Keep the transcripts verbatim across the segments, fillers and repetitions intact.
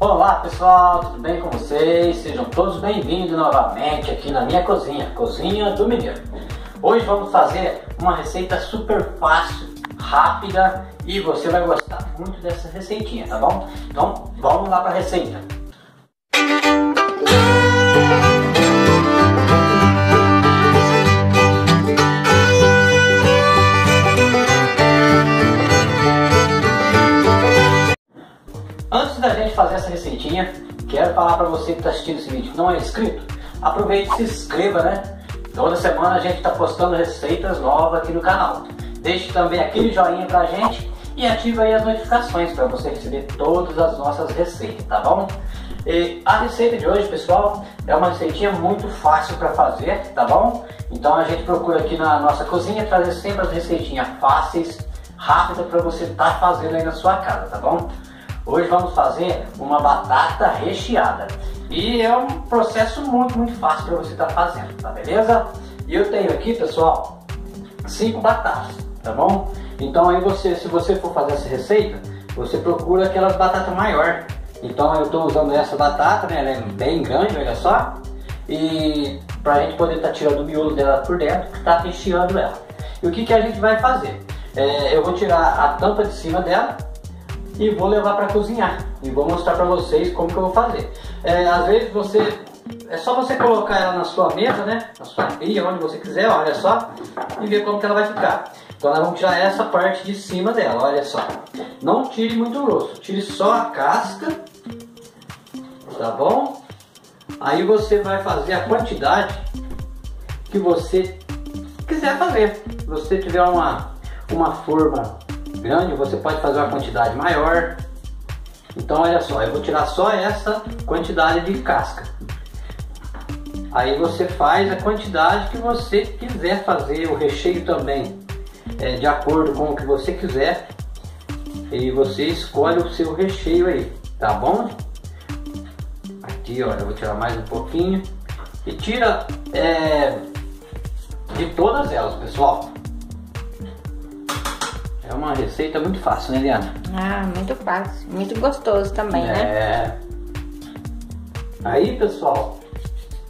Olá pessoal, tudo bem com vocês? Sejam todos bem-vindos novamente aqui na minha cozinha, Cozinha do Mineiro. Hoje vamos fazer uma receita super fácil, rápida e você vai gostar muito dessa receitinha, tá bom? Então vamos lá para a receita. Antes da gente fazer essa receitinha, quero falar para você que está assistindo esse vídeo que não é inscrito, aproveite e se inscreva, né? Toda semana a gente está postando receitas novas aqui no canal. Deixe também aquele joinha para a gente e ative aí as notificações para você receber todas as nossas receitas, tá bom? E a receita de hoje, pessoal, é uma receitinha muito fácil para fazer, tá bom? Então a gente procura aqui na nossa cozinha trazer sempre as receitinhas fáceis, rápidas para você estar tá fazendo aí na sua casa, tá bom? Hoje vamos fazer uma batata recheada e é um processo muito, muito fácil para você estar fazendo, tá beleza? E eu tenho aqui, pessoal, cinco batatas, tá bom? Então aí você, se você for fazer essa receita, você procura aquelas batatas maior. Então eu estou usando essa batata, né? Ela é bem grande, olha só. E para a gente poder estar tirando o miolo dela por dentro, que está recheando ela. E o que que a gente vai fazer? É, eu vou tirar a tampa de cima dela e vou levar para cozinhar e vou mostrar para vocês como que eu vou fazer. É, às vezes você é só você colocar ela na sua mesa, né, na sua pia, onde você quiser, olha só, e ver como que ela vai ficar. Então nós vamos tirar essa parte de cima dela, olha só. Não tire muito grosso, tire só a casca, tá bom? Aí você vai fazer a quantidade que você quiser fazer. Se você tiver uma uma forma grande, você pode fazer uma quantidade maior. Então olha só, eu vou tirar só essa quantidade de casca. Aí você faz a quantidade que você quiser fazer o recheio também, é, de acordo com o que você quiser, e você escolhe o seu recheio aí, tá bom? Aqui ó, eu vou tirar mais um pouquinho e tira é, de todas elas, pessoal. É uma receita muito fácil, né, Eliana? Ah, muito fácil. Muito gostoso também, é, né? Aí, pessoal,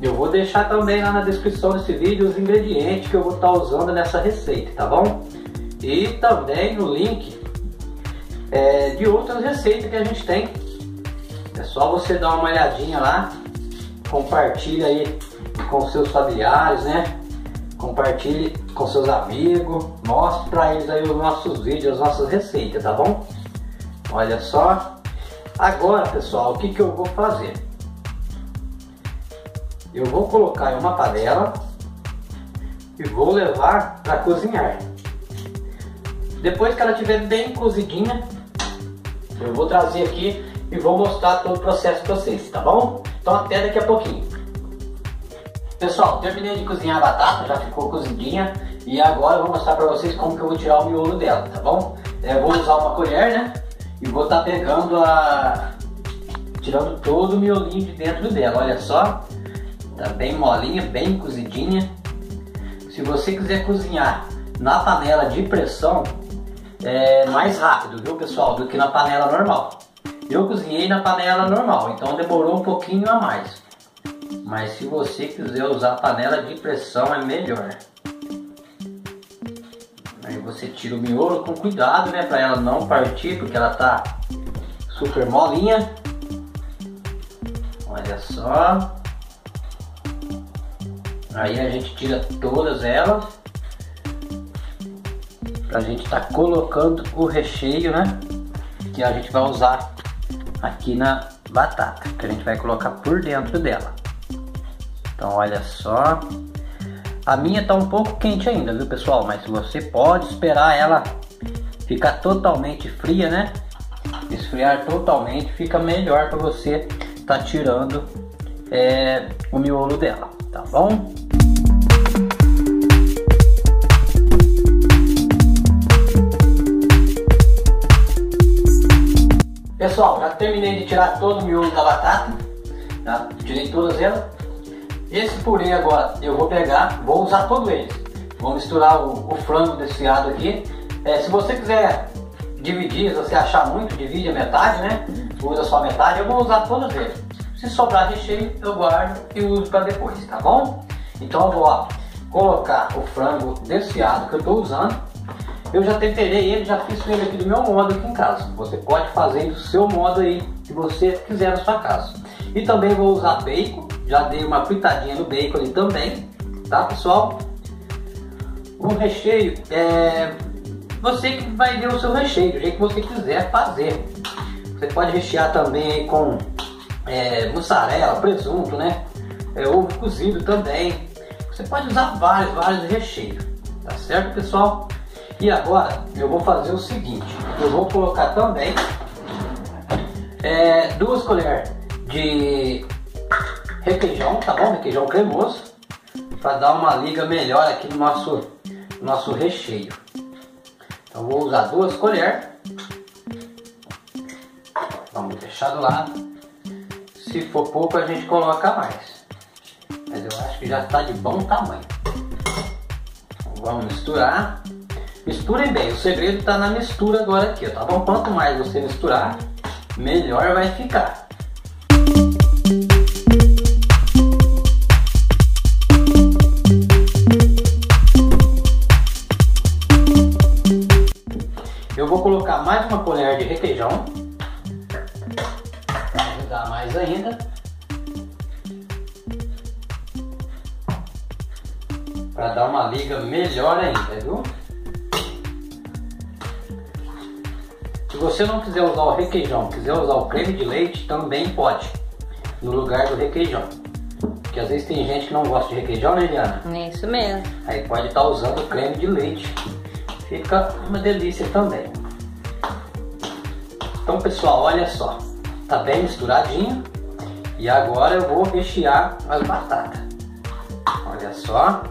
eu vou deixar também lá na descrição desse vídeo os ingredientes que eu vou estar usando nessa receita, tá bom? E também no link é, de outras receitas que a gente tem. É só você dar uma olhadinha lá, compartilha aí com seus familiares, né? Compartilhe com seus amigos, mostre para eles aí os nossos vídeos, as nossas receitas, tá bom? Olha só. Agora, pessoal, o que que eu vou fazer? Eu vou colocar em uma panela e vou levar para cozinhar. Depois que ela estiver bem cozidinha, eu vou trazer aqui e vou mostrar todo o processo para vocês, tá bom? Então até daqui a pouquinho. Pessoal, terminei de cozinhar a batata, já ficou cozidinha e agora eu vou mostrar para vocês como que eu vou tirar o miolo dela, tá bom? Eu vou usar uma colher, né? E vou estar tá pegando a... tirando todo o miolinho de dentro dela, olha só. Tá bem molinha, bem cozidinha. Se você quiser cozinhar na panela de pressão, é mais rápido, viu pessoal, do que na panela normal. Eu cozinhei na panela normal, então demorou um pouquinho a mais. Mas se você quiser usar panela de pressão é melhor. Aí você tira o miolo com cuidado, né? Para ela não partir, porque ela tá super molinha. Olha só. Aí a gente tira todas elas. Pra gente tá colocando o recheio, né? Que a gente vai usar aqui na batata. Que a gente vai colocar por dentro dela. Então olha só, a minha tá um pouco quente ainda, viu pessoal, mas você pode esperar ela ficar totalmente fria, né, esfriar totalmente, fica melhor para você tá tirando é, o miolo dela, tá bom? Pessoal, já terminei de tirar todo o miolo da batata, tá? Tirei todas elas. Esse purê agora eu vou pegar, vou usar todo ele. Vou misturar o, o frango desfiado aqui. É, se você quiser dividir, se você achar muito, divide a metade, né? usa só metade, eu vou usar todas eles. Se sobrar recheio, eu guardo e uso para depois, tá bom? Então eu vou ó, colocar o frango desfiado que eu estou usando. Eu já temperei ele, já fiz ele aqui do meu modo aqui em casa. Você pode fazer do seu modo aí, que você quiser na sua casa. E também vou usar bacon, já dei uma pitadinha no bacon ali também, tá pessoal? O recheio, é você que vai ver o seu recheio, do jeito que você quiser fazer. Você pode rechear também com é, mussarela, presunto, né? É, ovo cozido também. Você pode usar vários, vários recheios, tá certo pessoal? E agora eu vou fazer o seguinte, eu vou colocar também é, duas colheres de requeijão, tá bom? Requeijão cremoso, para dar uma liga melhor aqui no nosso, nosso recheio. Então vou usar duas colheres, vamos deixar do lado. Se for pouco a gente coloca mais, mas eu acho que já está de bom tamanho. Vamos misturar, misturem bem, o segredo está na mistura agora aqui, tá bom? Quanto mais você misturar, melhor vai ficar. Eu vou colocar mais uma colher de requeijão, para ajudar mais ainda. Para dar uma liga melhor ainda, viu? Se você não quiser usar o requeijão, quiser usar o creme de leite, também pode. No lugar do requeijão. Porque às vezes tem gente que não gosta de requeijão, né, Diana? É isso mesmo. Aí pode estar usando o creme de leite. Fica uma delícia também. Então pessoal, olha só, tá bem misturadinho. E agora eu vou rechear as batatas. Olha só.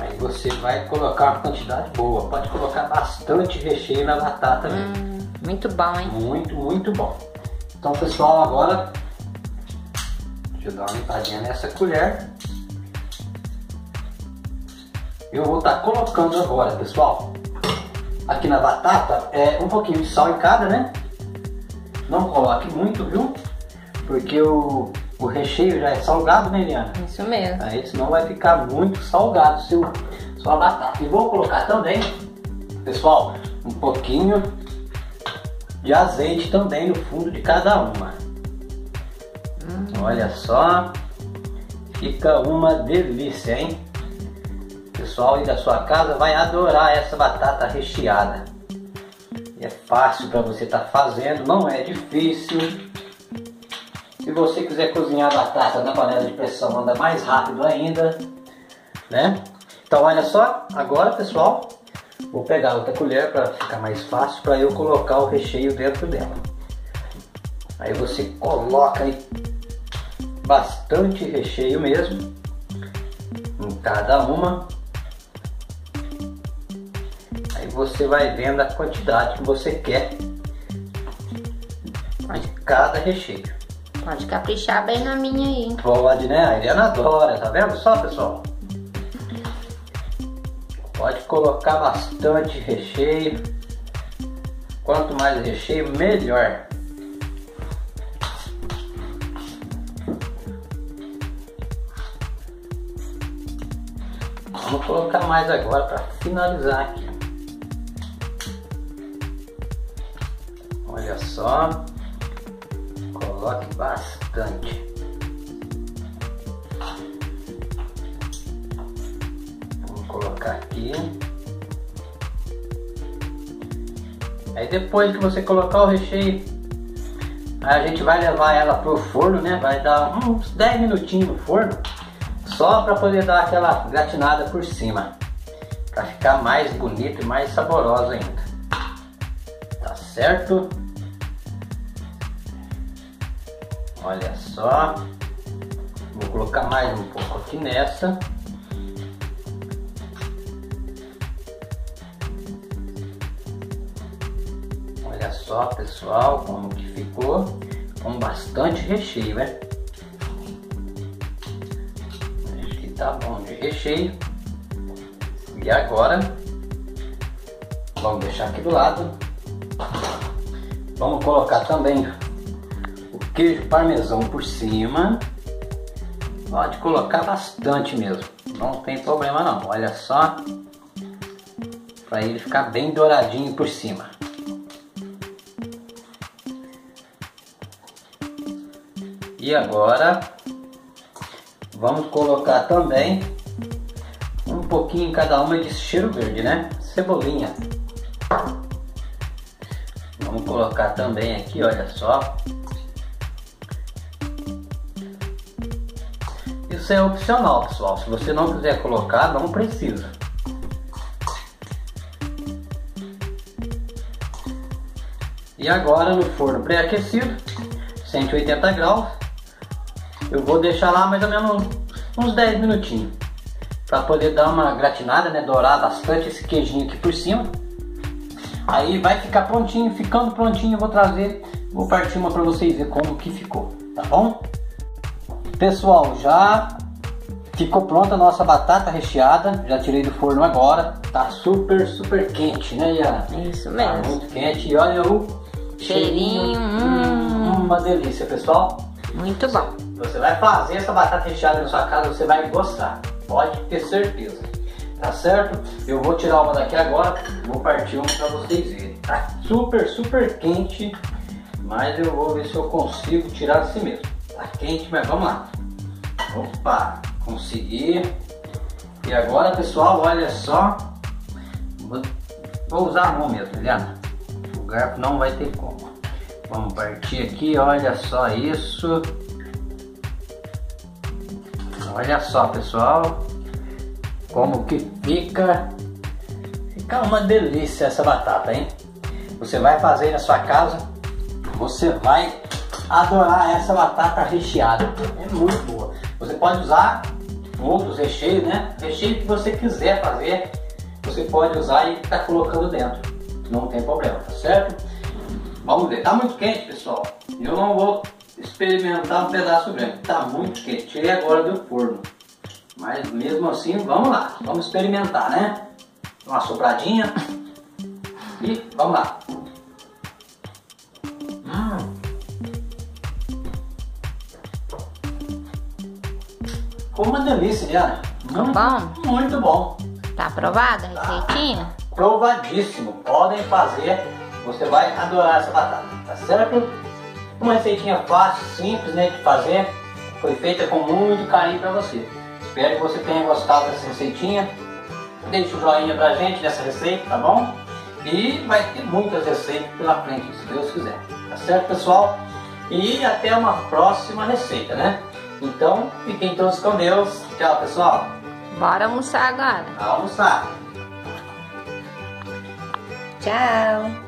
Aí você vai colocar uma quantidade boa. Pode colocar bastante recheio na batata mesmo. Hum, muito bom, hein? Muito, muito bom. Então pessoal, agora deixa eu dar uma limpadinha nessa colher. Eu vou estar colocando agora, pessoal, aqui na batata, é, um pouquinho de sal em cada, né? Não coloque muito, viu? Porque o, o recheio já é salgado, né, Eliana? Isso mesmo. Aí senão vai ficar muito salgado seu, sua batata. E vou colocar também, pessoal, um pouquinho de azeite também no fundo de cada uma. Hum. Olha só, fica uma delícia, hein? Pessoal aí da sua casa vai adorar essa batata recheada. É fácil para você estar fazendo, não é difícil. Se você quiser cozinhar a batata na panela de pressão, anda mais rápido ainda, né? Então olha só, agora pessoal, vou pegar outra colher para ficar mais fácil para eu colocar o recheio dentro dela. Aí você coloca aí bastante recheio mesmo em cada uma. Você vai vendo a quantidade que você quer de cada recheio. Pode caprichar bem na minha aí. Pode, né? A Eliana adora, tá vendo só, pessoal? Pode colocar bastante recheio. Quanto mais recheio, melhor. Vamos colocar mais agora para finalizar aqui. Olha só, coloque bastante. Vou colocar aqui. Aí depois que você colocar o recheio, a gente vai levar ela pro forno, né? Vai dar uns dez minutinhos no forno, só para poder dar aquela gratinada por cima, para ficar mais bonito e mais saboroso ainda. Tá certo? Olha só, vou colocar mais um pouco aqui nessa. Olha só pessoal, como que ficou, com bastante recheio, né? Acho que tá bom de recheio. E agora, vamos deixar aqui do lado. Vamos colocar também o queijo parmesão por cima. Pode colocar bastante mesmo, não tem problema não. Olha só, para ele ficar bem douradinho por cima. E agora vamos colocar também um pouquinho em cada uma de cheiro verde, né? Cebolinha. Vamos colocar também aqui, olha só. Isso é opcional, pessoal. Se você não quiser colocar, não precisa. E agora no forno pré-aquecido, cento e oitenta graus, eu vou deixar lá mais ou menos uns dez minutinhos para poder dar uma gratinada, né? Dourar bastante esse queijinho aqui por cima. Aí vai ficar prontinho. Ficando prontinho, eu vou trazer, vou partir uma para vocês ver como que ficou, tá bom? Pessoal, já ficou pronta a nossa batata recheada. Já tirei do forno agora. Tá super, super quente, né, Iara? Isso mesmo. Tá muito quente. E olha o cheirinho. cheirinho. Hum, uma delícia, pessoal. Muito bom. Você vai fazer essa batata recheada na sua casa, você vai gostar. Pode ter certeza. Tá certo? Eu vou tirar uma daqui agora. Vou partir uma pra vocês verem. Tá super, super quente. Mas eu vou ver se eu consigo tirar assim mesmo. Tá quente, mas vamos lá. Opa, consegui. E agora, pessoal, olha só. Vou, vou usar a mão mesmo, Eliana. O garfo não vai ter como. Vamos partir aqui, olha só isso. Olha só, pessoal, como que fica. Fica uma delícia essa batata, hein? Você vai fazer aí na sua casa. Você vai adorar essa batata recheada, é muito boa. Você pode usar outros recheios, né? Recheio que você quiser fazer, você pode usar e tá colocando dentro, não tem problema, tá certo? Vamos ver, tá muito quente, pessoal. Eu não vou experimentar um pedaço grande, tá muito quente. Tirei agora do forno, mas mesmo assim, vamos lá, vamos experimentar, né? Uma sopradinha e vamos lá. Hum. Uma delícia, Diana. Muito, muito bom. Tá aprovada a receitinha? Tá aprovadíssimo. Podem fazer. Você vai adorar essa batata, tá certo? Uma receitinha fácil, simples, né, de fazer. Foi feita com muito carinho pra você. Espero que você tenha gostado dessa receitinha. Deixa o joinha pra gente nessa receita, tá bom? E vai ter muitas receitas pela frente, se Deus quiser. Tá certo, pessoal? E até uma próxima receita, né? Então, fiquem todos com Deus. Tchau, pessoal. Bora almoçar agora. Almoçar. Tchau.